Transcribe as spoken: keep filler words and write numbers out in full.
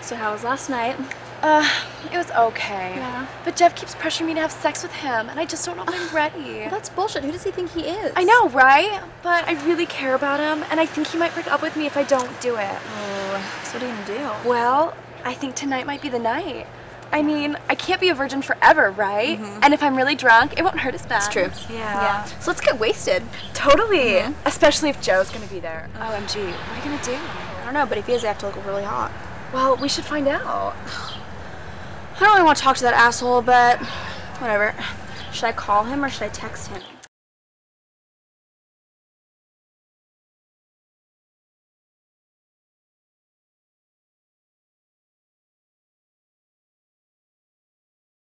So how was last night? Uh, it was okay. Yeah. But Jeff keeps pressuring me to have sex with him, and I just don't know if I'm ready. Well, that's bullshit. Who does he think he is? I know, right? But I really care about him, and I think he might break up with me if I don't do it. Oh, so what are you gonna do? Well, I think tonight might be the night. I mean, I can't be a virgin forever, right? Mm-hmm. And if I'm really drunk, it won't hurt as bad. That's true. Yeah. yeah. So let's get wasted. Totally. Mm-hmm. Especially if Joe's gonna be there. Oh. O M G. What are you gonna do? I don't know, but if he is, I have to look really hot. Well, we should find out. I don't really want to talk to that asshole, but whatever. Should I call him or should I text him?